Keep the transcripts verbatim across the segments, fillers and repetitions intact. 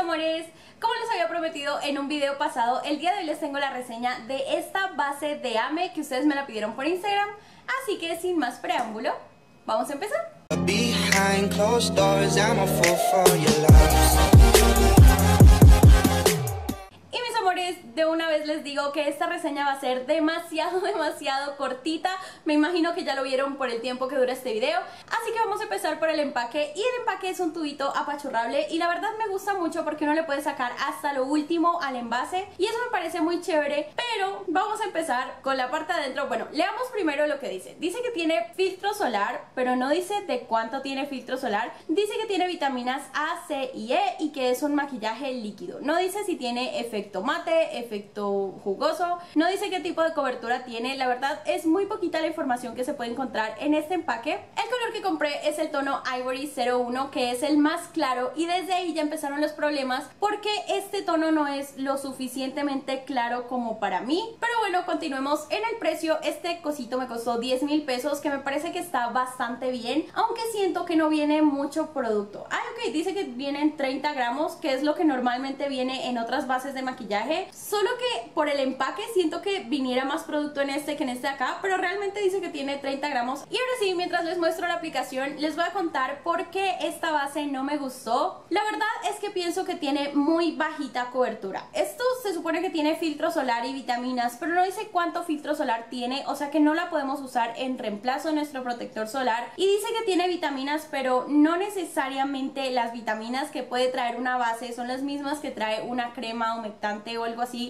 amores, como les había prometido en un video pasado, el día de hoy les tengo la reseña de esta base de Ame que ustedes me la pidieron por Instagram, así que sin más preámbulo, vamos a empezar. De una vez les digo que esta reseña va a ser demasiado, demasiado cortita. Me imagino que ya lo vieron por el tiempo que dura este video. Así que vamos a empezar por el empaque. Y el empaque es un tubito apachurrable y la verdad me gusta mucho porque uno le puede sacar hasta lo último al envase. Y eso me parece muy chévere. Pero vamos a empezar con la parte de adentro. Bueno, leamos primero lo que dice. Dice que tiene filtro solar, pero no dice de cuánto tiene filtro solar. Dice que tiene vitaminas A, C y E y que es un maquillaje líquido. No dice si tiene efecto mate, efecto jugoso, no dice qué tipo de cobertura tiene. La verdad es muy poquita la información que se puede encontrar en este empaque. El color que compré es el tono Ivory cero uno, que es el más claro, y desde ahí ya empezaron los problemas porque este tono no es lo suficientemente claro como para mí. Pero bueno, continuemos en el precio. Este cosito me costó diez mil pesos, que me parece que está bastante bien, aunque siento que no viene mucho producto. Ah, ok, dice que vienen treinta gramos, que es lo que normalmente viene en otras bases de maquillaje. Solo que por el empaque siento que viniera más producto en este que en este de acá, pero realmente dice que tiene treinta gramos. Y ahora sí, mientras les muestro la aplicación, les voy a contar por qué esta base no me gustó. La verdad es que pienso que tiene muy bajita cobertura. Esto se supone que tiene filtro solar y vitaminas, pero no dice cuánto filtro solar tiene, o sea que no la podemos usar en reemplazo de nuestro protector solar. Y dice que tiene vitaminas, pero no necesariamente las vitaminas que puede traer una base son las mismas que trae una crema humectante o algo así.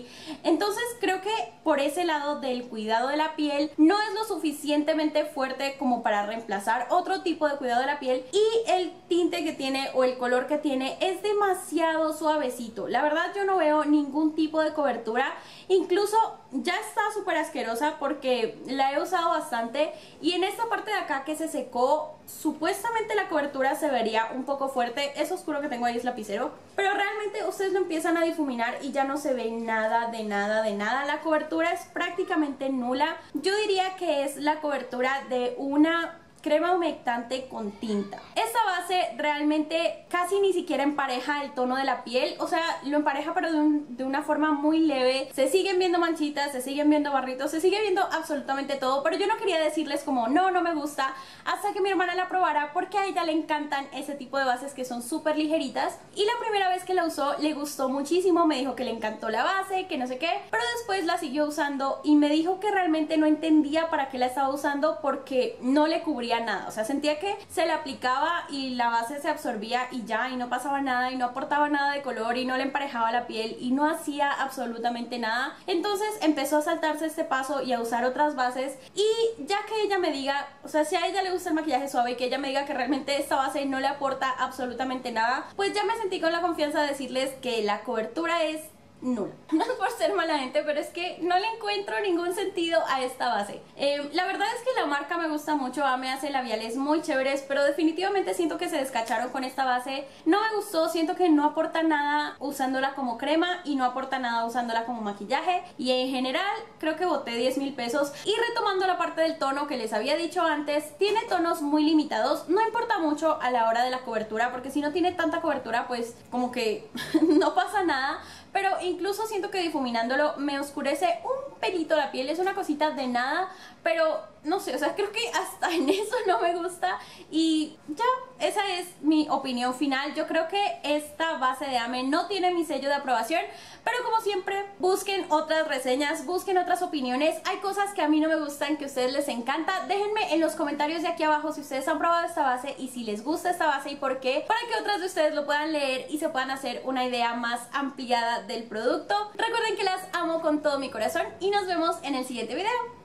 Entonces creo que por ese lado del cuidado de la piel no es lo suficientemente fuerte como para reemplazar otro tipo de cuidado de la piel, y el tinte que tiene o el color que tiene es demasiado suavecito. La verdad yo no veo ningún tipo de cobertura, incluso ya está súper asquerosa porque la he usado bastante, y en esta parte de acá que se secó supuestamente la cobertura se vería un poco fuerte. Eso oscuro que tengo ahí es lapicero, pero realmente ustedes lo empiezan a difuminar y ya no se ve nada de nada de nada. La cobertura es prácticamente nula. Yo diría que es la cobertura de una crema humectante con tinta. Esta base realmente casi ni siquiera empareja el tono de la piel, o sea, lo empareja pero de, un, de una forma muy leve. Se siguen viendo manchitas, se siguen viendo barritos, se sigue viendo absolutamente todo, pero yo no quería decirles como no, no me gusta, hasta que mi hermana la probara, porque a ella le encantan ese tipo de bases que son súper ligeritas, y la primera vez que la usó le gustó muchísimo, me dijo que le encantó la base, que no sé qué, pero después la siguió usando y me dijo que realmente no entendía para qué la estaba usando porque no le cubría nada, o sea, sentía que se le aplicaba y la base se absorbía y ya, y no pasaba nada, y no aportaba nada de color, y no le emparejaba la piel, y no hacía absolutamente nada. Entonces empezó a saltarse este paso y a usar otras bases, y ya que ella me diga, o sea, si a ella le gusta el maquillaje suave y que ella me diga que realmente esta base no le aporta absolutamente nada, pues ya me sentí con la confianza de decirles que la cobertura es nula. No es por ser mala gente, pero es que no le encuentro ningún sentido a esta base. Eh, la verdad es que la marca me gusta mucho, Ame hace labiales muy chéveres, pero definitivamente siento que se descacharon con esta base. No me gustó, siento que no aporta nada usándola como crema y no aporta nada usándola como maquillaje, y en general creo que boté diez mil pesos. Y retomando la parte del tono que les había dicho antes, tiene tonos muy limitados, no importa mucho a la hora de la cobertura, porque si no tiene tanta cobertura pues como que no pasa nada, pero incluso siento que difuminándolo me oscurece un pelito la piel, es una cosita de nada, pero no sé, o sea, creo que hasta en eso no me gusta. Y ya, esa es mi opinión final. Yo creo que esta base de Ame no tiene mi sello de aprobación, pero como siempre, busquen otras reseñas, busquen otras opiniones. Hay cosas que a mí no me gustan, que a ustedes les encanta. Déjenme en los comentarios de aquí abajo si ustedes han probado esta base y si les gusta esta base y por qué, para que otras de ustedes lo puedan leer y se puedan hacer una idea más ampliada del producto. Recuerden que las amo con todo mi corazón y nos vemos en el siguiente video.